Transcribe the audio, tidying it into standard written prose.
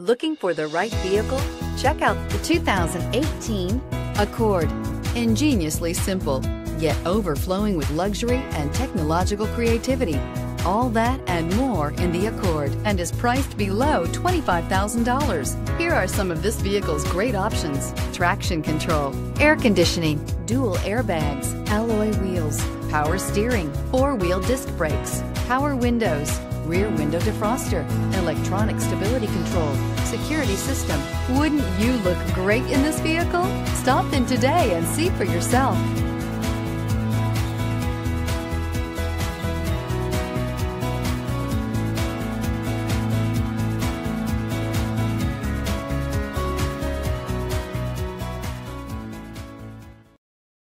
Looking for the right vehicle? Check out the 2018 Accord. Ingeniously simple, yet overflowing with luxury and technological creativity. All that and more in the Accord, and is priced below $25,000. Here are some of this vehicle's great options: traction control, air conditioning, dual airbags, alloy wheels, power steering, four-wheel disc brakes, power windows, rear window defroster, electronic stability control, security system. Wouldn't you look great in this vehicle? Stop in today and see for yourself.